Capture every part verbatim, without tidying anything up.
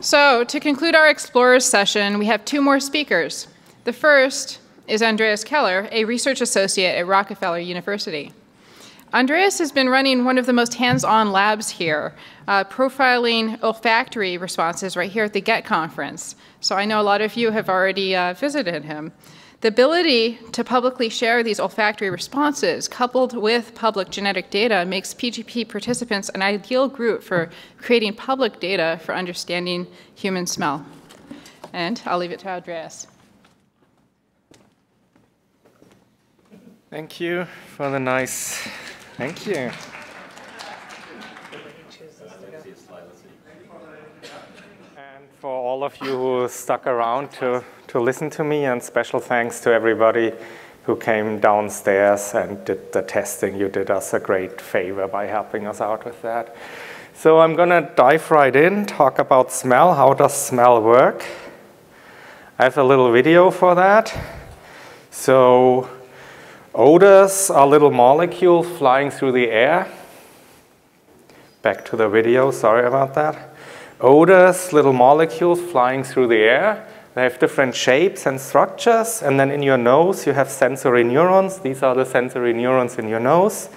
So, to conclude our Explorers session, we have two more speakers. The first is Andreas Keller, a research associate at Rockefeller University. Andreas has been running one of the most hands-on labs here, uh, profiling olfactory responses right here at the GET Conference. So I know a lot of you have already uh, visited him. The ability to publicly share these olfactory responses, coupled with public genetic data, makes P G P participants an ideal group for creating public data for understanding human smell. And I'll leave it to Andreas. Thank you for the nice... Thank you. And for all of you who stuck around to, to listen to me, and special thanks to everybody who came downstairs and did the testing. You did us a great favor by helping us out with that. So I'm going to dive right in, talk about smell. How does smell work? I have a little video for that. So odors are little molecules flying through the air. Back to the video, sorry about that. Odors, little molecules flying through the air. They have different shapes and structures. And then in your nose, you have sensory neurons. These are the sensory neurons in your nose.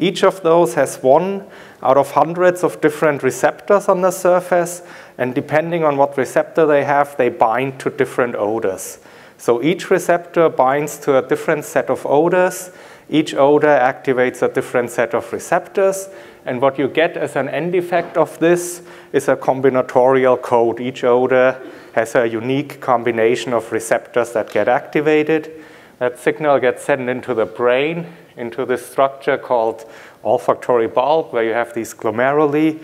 Each of those has one out of hundreds of different receptors on the surface. And depending on what receptor they have, they bind to different odors. So each receptor binds to a different set of odors. Each odor activates a different set of receptors. And what you get as an end effect of this is a combinatorial code. Each odor has a unique combination of receptors that get activated. That signal gets sent into the brain, into this structure called olfactory bulb, where you have these glomeruli.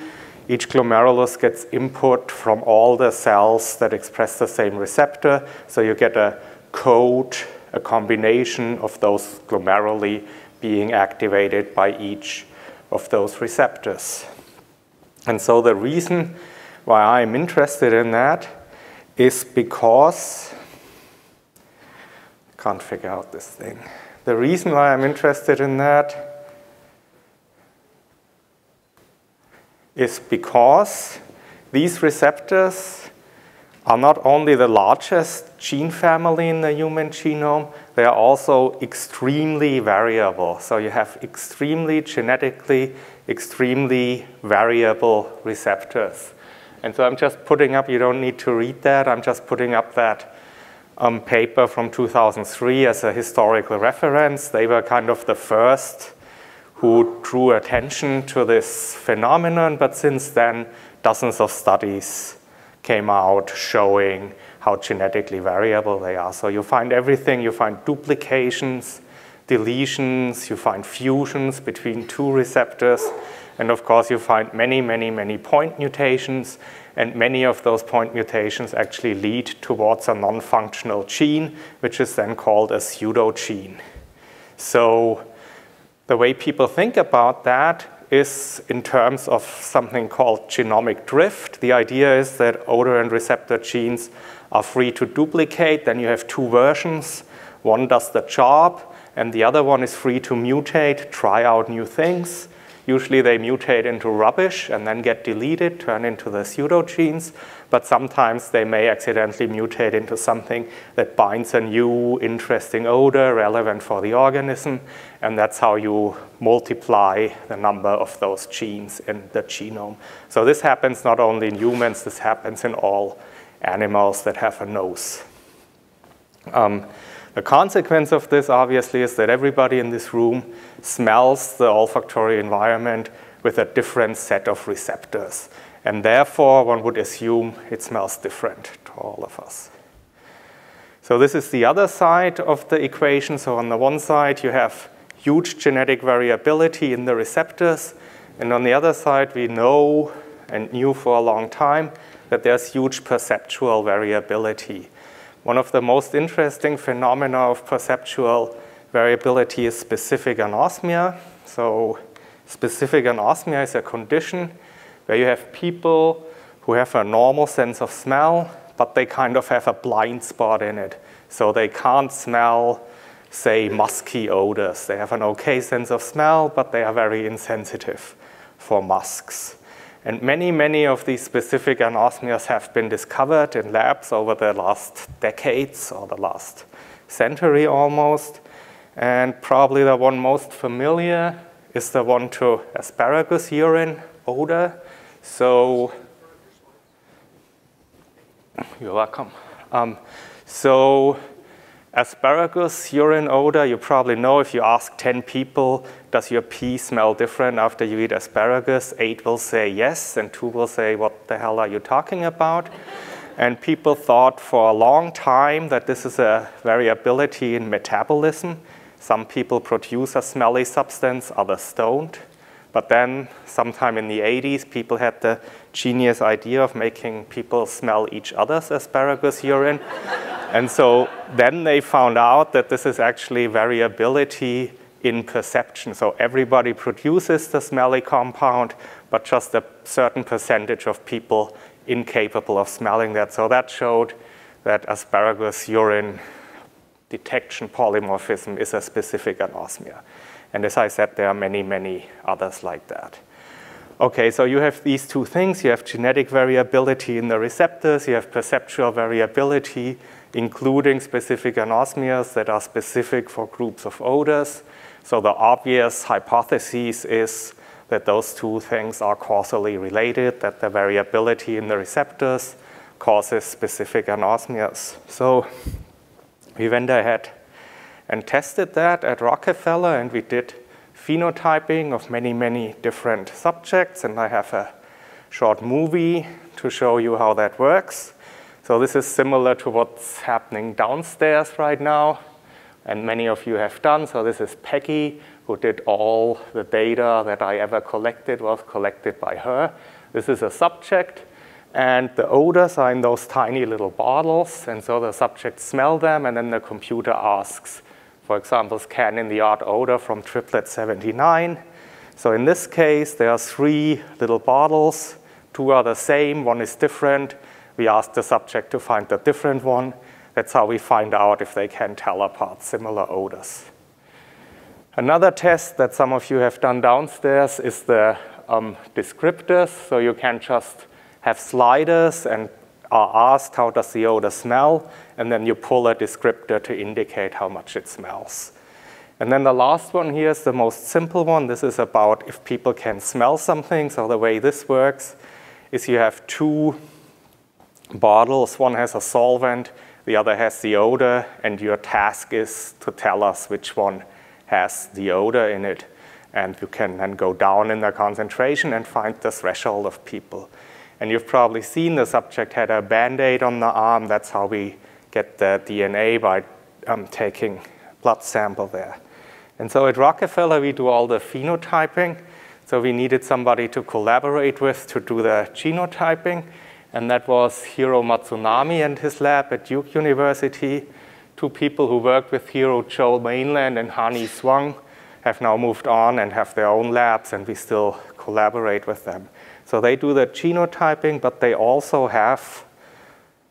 Each glomerulus gets input from all the cells that express the same receptor. So you get a code, a combination of those glomeruli being activated by each of those receptors. And so the reason why I'm interested in that is because, can't figure out this thing. The reason why I'm interested in that is because these receptors are not only the largest gene family in the human genome, they are also extremely variable. So you have extremely genetically, extremely variable receptors. And so I'm just putting up, you don't need to read that, I'm just putting up that um, paper from two thousand three as a historical reference. They were kind of the first who drew attention to this phenomenon, but since then, dozens of studies came out showing how genetically variable they are. So you find everything, you find duplications, deletions, you find fusions between two receptors, and of course you find many, many, many point mutations, and many of those point mutations actually lead towards a non-functional gene, which is then called a pseudogene. So the way people think about that is in terms of something called genomic drift. The idea is that odor and receptor genes are free to duplicate. Then you have two versions. One does the job, and the other one is free to mutate, try out new things. Usually they mutate into rubbish and then get deleted, turn into the pseudogenes. But sometimes they may accidentally mutate into something that binds a new, interesting odor relevant for the organism. And that's how you multiply the number of those genes in the genome. So this happens not only in humans, this happens in all animals that have a nose. Um, The consequence of this, obviously, is that everybody in this room smells the olfactory environment with a different set of receptors. And therefore, one would assume it smells different to all of us. So this is the other side of the equation. So on the one side, you have huge genetic variability in the receptors. And on the other side, we know and knew for a long time that there's huge perceptual variability. One of the most interesting phenomena of perceptual variability is specific anosmia. So specific anosmia is a condition where you have people who have a normal sense of smell, but they kind of have a blind spot in it. So they can't smell, say, musky odors. They have an okay sense of smell, but they are very insensitive for musks. And many, many of these specific anosmias have been discovered in labs over the last decades or the last century almost. And probably the one most familiar is the one to asparagus urine odor. So, you're welcome. Um, so, asparagus urine odor, you probably know if you ask ten people, does your pee smell different after you eat asparagus? Eight will say yes, and two will say, what the hell are you talking about? And people thought for a long time that this is a variability in metabolism. Some people produce a smelly substance, others don't. But then, sometime in the eighties, people had the genius idea of making people smell each other's asparagus urine. And so then they found out that this is actually variability in perception. So everybody produces the smelly compound, but just a certain percentage of people incapable of smelling that. So that showed that asparagus urine detection polymorphism is a specific anosmia. And as I said, there are many, many others like that. Okay, so you have these two things. You have genetic variability in the receptors. You have perceptual variability, including specific anosmias that are specific for groups of odors. So the obvious hypothesis is that those two things are causally related, that the variability in the receptors causes specific anosmias. So we went ahead and tested that at Rockefeller, and we did phenotyping of many, many different subjects, and I have a short movie to show you how that works. So this is similar to what's happening downstairs right now, and many of you have done. So this is Peggy, who did all the data that I ever collected was collected by her. This is a subject, and the odors are in those tiny little bottles, and so the subjects smell them, and then the computer asks, for example, scan in the odd odor from triplet seventy-nine. So in this case, there are three little bottles. Two are the same, one is different. We ask the subject to find the different one. That's how we find out if they can tell apart similar odors. Another test that some of you have done downstairs is the um, descriptors. So you can just have sliders and are asked how does the odor smell, and then you pull a descriptor to indicate how much it smells. And then the last one here is the most simple one. This is about if people can smell something. So the way this works is you have two bottles. One has a solvent, the other has the odor, and your task is to tell us which one has the odor in it. And you can then go down in the concentration and find the threshold of people. And you've probably seen the subject had a Band-Aid on the arm. That's how we get the D N A by um, taking blood sample there. And so at Rockefeller, we do all the phenotyping. So we needed somebody to collaborate with to do the genotyping. And that was Hiro Matsunami and his lab at Duke University. Two people who worked with Hiro, Joel Mainland and Hani Swang, have now moved on and have their own labs, and we still collaborate with them. So they do the genotyping, but they also have,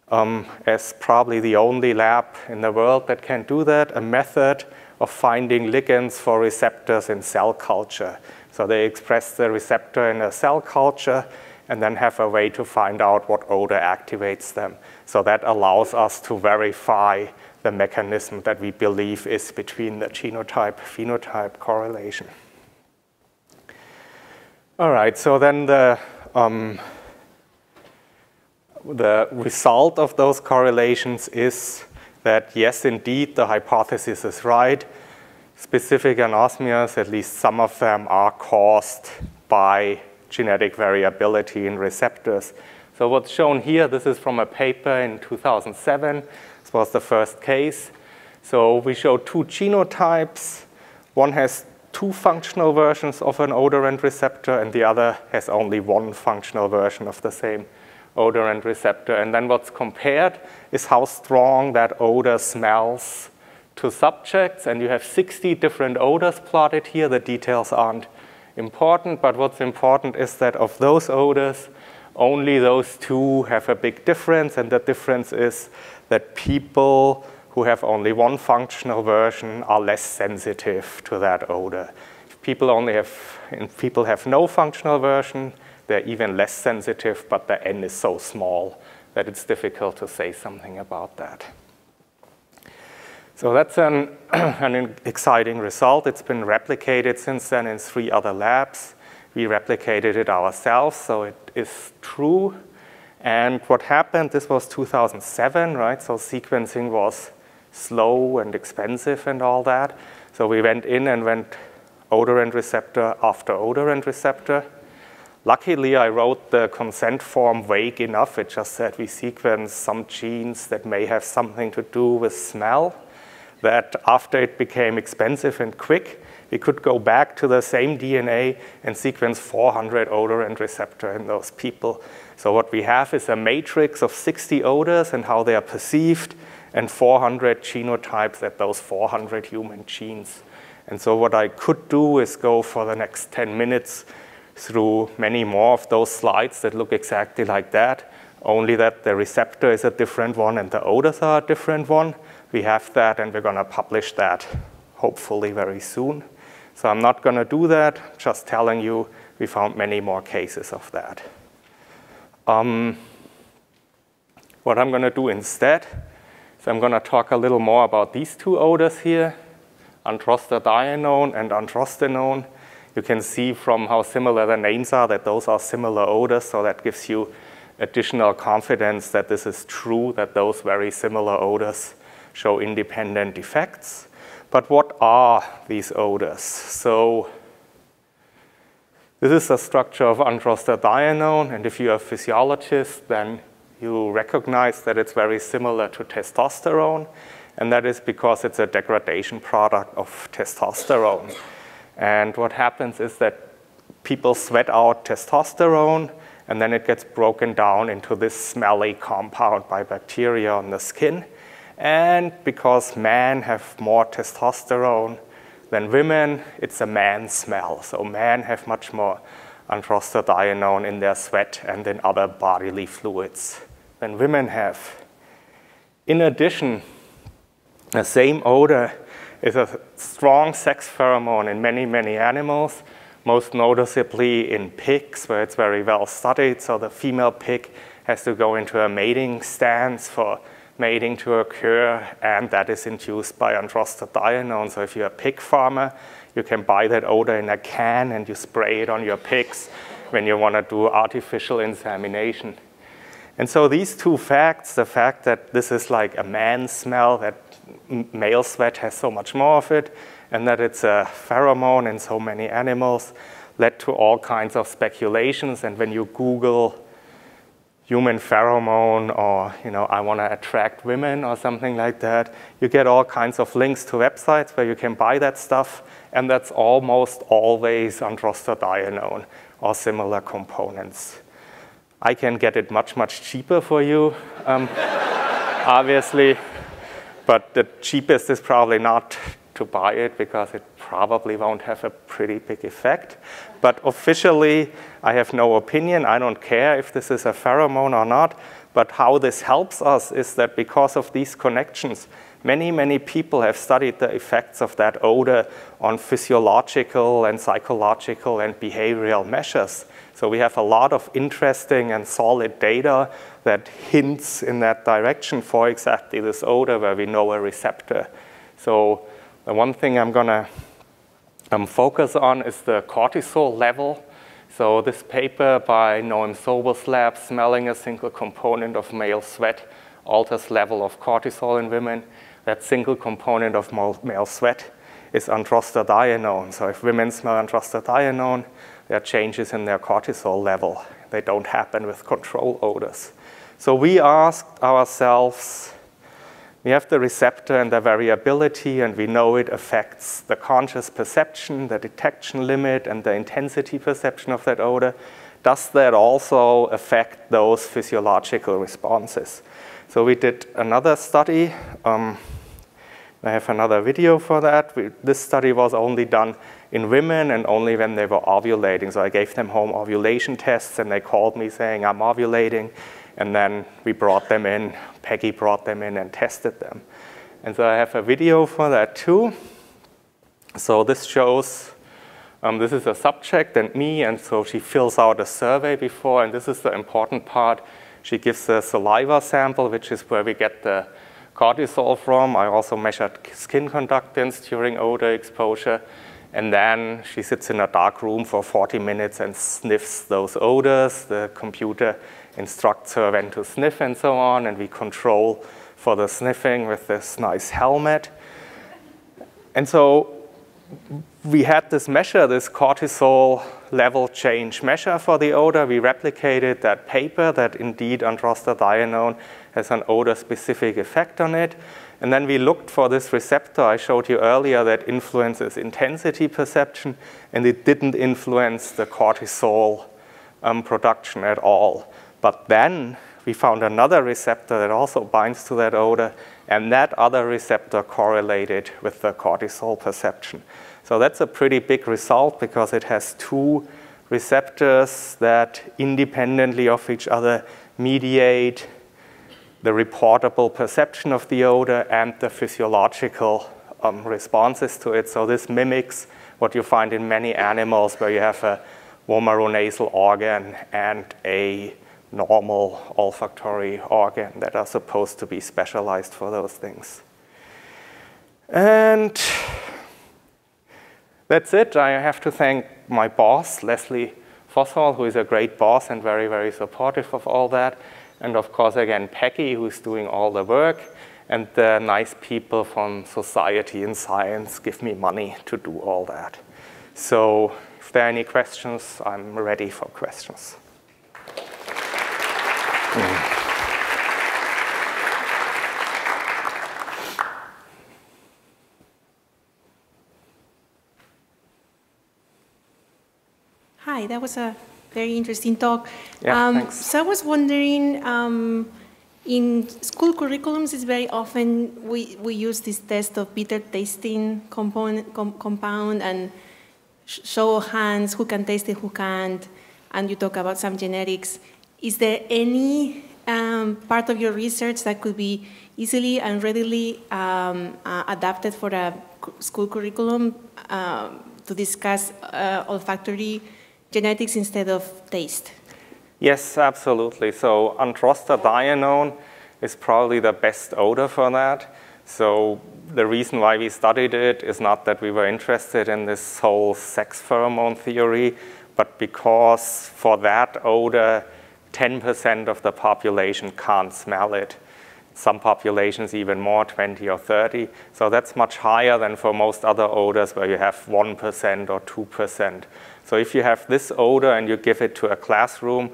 um, as probably the only lab in the world that can do that, a method of finding ligands for receptors in cell culture. So they express the receptor in a cell culture and then have a way to find out what odor activates them. So that allows us to verify the mechanism that we believe is between the genotype-phenotype correlation. All right, so then the, um, the result of those correlations is that, yes, indeed, the hypothesis is right. Specific anosmias, at least some of them, are caused by genetic variability in receptors. So what's shown here, this is from a paper in two thousand seven. This was the first case. So we show two genotypes. One has two functional versions of an odorant receptor, and the other has only one functional version of the same odorant receptor. And then what's compared is how strong that odor smells to subjects. And you have sixty different odors plotted here. The details aren't important, but what's important is that of those odors, only those two have a big difference, and the difference is that people who have only one functional version are less sensitive to that odor. If people only have, if people have no functional version, they're even less sensitive, but the N is so small that it's difficult to say something about that. So that's an, an exciting result. It's been replicated since then in three other labs. We replicated it ourselves, so it is true. And what happened, this was two thousand seven, right? So sequencing was slow and expensive and all that. So we went in and went odorant receptor after odorant receptor. Luckily, I wrote the consent form vague enough. It just said we sequenced some genes that may have something to do with smell, that after it became expensive and quick, we could go back to the same D N A and sequence four hundred odorant receptor in those people. So what we have is a matrix of sixty odors and how they are perceived, and four hundred genotypes at those four hundred human genes. And so what I could do is go for the next ten minutes through many more of those slides that look exactly like that, only that the receptor is a different one and the odors are a different one. We have that, and we're going to publish that hopefully very soon. So I'm not going to do that, just telling you we found many more cases of that. Um, what I'm going to do instead is I'm going to talk a little more about these two odors here, androstadienone and androstenone. You can see from how similar the names are that those are similar odors, so that gives you additional confidence that this is true, that those very similar odors show independent effects. But what are these odors? So this is the structure of androstadienone, and if you're a physiologist, then you recognize that it's very similar to testosterone, and that is because it's a degradation product of testosterone. And what happens is that people sweat out testosterone, and then it gets broken down into this smelly compound by bacteria on the skin. And because men have more testosterone than women, it's a man smell. So men have much more androstadienone in their sweat and in other bodily fluids than women have. In addition, the same odor is a strong sex pheromone in many, many animals, most noticeably in pigs, where it's very well studied. So the female pig has to go into a mating stance for mating to occur, and that is induced by androstadienone. So if you're a pig farmer, you can buy that odor in a can and you spray it on your pigs when you want to do artificial insemination. And so these two facts, the fact that this is like a man smell, that male sweat has so much more of it, and that it's a pheromone in so many animals, led to all kinds of speculations. And when you Google human pheromone, or you know, I want to attract women or something like that, you get all kinds of links to websites where you can buy that stuff, and that's almost always androstadienone or similar components. I can get it much, much cheaper for you, um, obviously, but the cheapest is probably not to buy it because it probably won't have a pretty big effect. But officially, I have no opinion. I don't care if this is a pheromone or not. But how this helps us is that because of these connections, many, many people have studied the effects of that odor on physiological and psychological and behavioral measures. So we have a lot of interesting and solid data that hints in that direction for exactly this odor where we know a receptor. So the one thing I'm going to um, focus on is the cortisol level. So this paper by Noam Sobel's lab, smelling a single component of male sweat alters level of cortisol in women. That single component of male sweat is androstadienone. So if women smell androstadienone, there are changes in their cortisol level. They don't happen with control odors. So we asked ourselves, we have the receptor and the variability, and we know it affects the conscious perception, the detection limit, and the intensity perception of that odor. Does that also affect those physiological responses? So we did another study. Um, I have another video for that. We, this study was only done in women and only when they were ovulating. So I gave them home ovulation tests, and they called me saying, I'm ovulating. And then we brought them in, Peggy brought them in and tested them. And so I have a video for that too. So this shows, um, this is a subject and me, and so she fills out a survey before, and this is the important part. She gives a saliva sample, which is where we get the cortisol from. I also measured skin conductance during odor exposure. And then she sits in a dark room for forty minutes and sniffs those odors. The computer instructs her when to sniff and so on, and we control for the sniffing with this nice helmet. And so we had this measure, this cortisol level change measure for the odor. We replicated that paper that indeed androstadienone has an odor-specific effect on it. And then we looked for this receptor I showed you earlier that influences intensity perception, and it didn't influence the cortisol um, production at all. But then we found another receptor that also binds to that odor, and that other receptor correlated with the cortisol perception. So that's a pretty big result because it has two receptors that independently of each other mediate the reportable perception of the odor and the physiological um, responses to it. So this mimics what you find in many animals where you have a vomeronasal organ and a normal olfactory organ that are supposed to be specialized for those things. And that's it. I have to thank my boss, Leslie Fossall, who is a great boss and very, very supportive of all that. And of course, again, Peggy, who's doing all the work, and the nice people from society and science give me money to do all that. So if there are any questions, I'm ready for questions. Mm. Hi, that was a very interesting talk. Yeah, um, so I was wondering, um, in school curriculums, it's very often we, we use this test of bitter tasting component, com compound and sh show hands who can taste it, who can't, and you talk about some genetics. Is there any um, part of your research that could be easily and readily um, uh, adapted for a school curriculum uh, to discuss uh, olfactory genetics instead of taste? Yes, absolutely. So androstadienone is probably the best odor for that. So the reason why we studied it is not that we were interested in this whole sex pheromone theory, but because for that odor, ten percent of the population can't smell it. Some populations even more, twenty or thirty. So that's much higher than for most other odors where you have one percent or two percent. So if you have this odor and you give it to a classroom,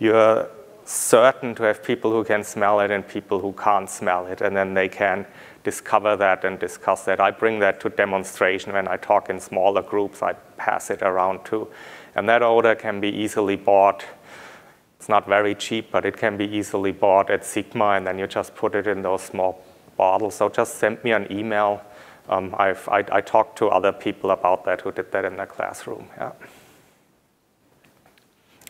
you're certain to have people who can smell it and people who can't smell it, and then they can discover that and discuss that. I bring that to demonstration when I talk in smaller groups. I pass it around too. And that odor can be easily bought. It's not very cheap, but it can be easily bought at Sigma, and then you just put it in those small bottles. So just send me an email. Um, I've, I, I talked to other people about that who did that in the classroom. Yeah.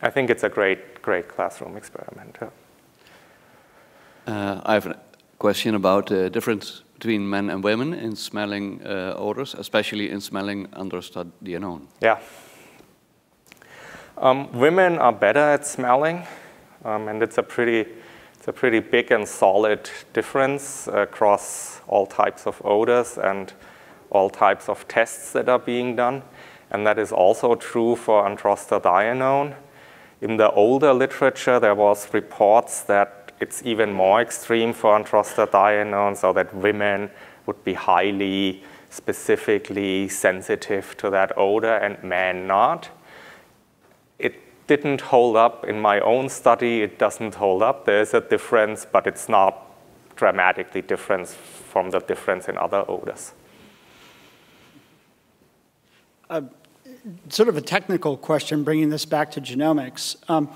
I think it's a great, great classroom experiment. Yeah. Uh, I have a question about the difference between men and women in smelling uh, odors, especially in smelling androstadienone. Yeah. Um, women are better at smelling, um, and it's a pretty a pretty big and solid difference across all types of odors and all types of tests that are being done. And that is also true for androstadienone. In the older literature, there was reports that it's even more extreme for androstadienone, so that women would be highly specifically sensitive to that odor and men not. Didn't hold up in my own study. It doesn't hold up. There's a difference, but it's not dramatically different from the difference in other odors. Uh, sort of a technical question, bringing this back to genomics. Um,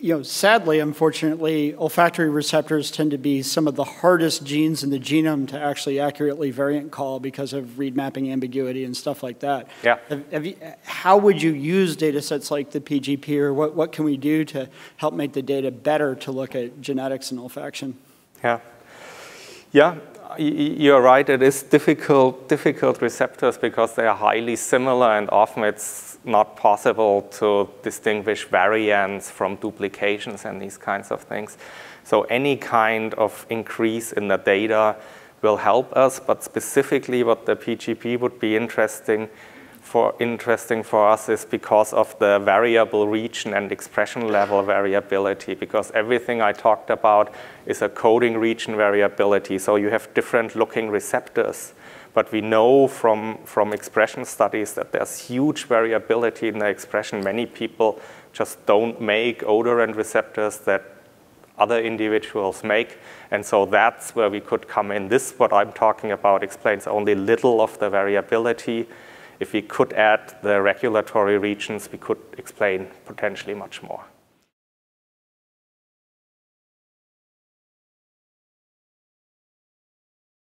you know, sadly, unfortunately, olfactory receptors tend to be some of the hardest genes in the genome to actually accurately variant call because of read mapping ambiguity and stuff like that. Yeah. Have, have you, how would you use data sets like the P G P, or what, what can we do to help make the data better to look at genetics and olfaction? Yeah. Yeah, you're right, it is difficult, difficult receptors because they are highly similar, and often it's not possible to distinguish variants from duplications and these kinds of things. So any kind of increase in the data will help us, but specifically what the P G P would be interesting for, interesting for us is because of the variable region and expression level variability, because everything I talked about is a coding region variability. So you have different looking receptors, but we know from, from expression studies that there's huge variability in the expression. Many people just don't make odorant receptors that other individuals make, and so that's where we could come in. This, what I'm talking about, explains only little of the variability. If we could add the regulatory regions, we could explain potentially much more.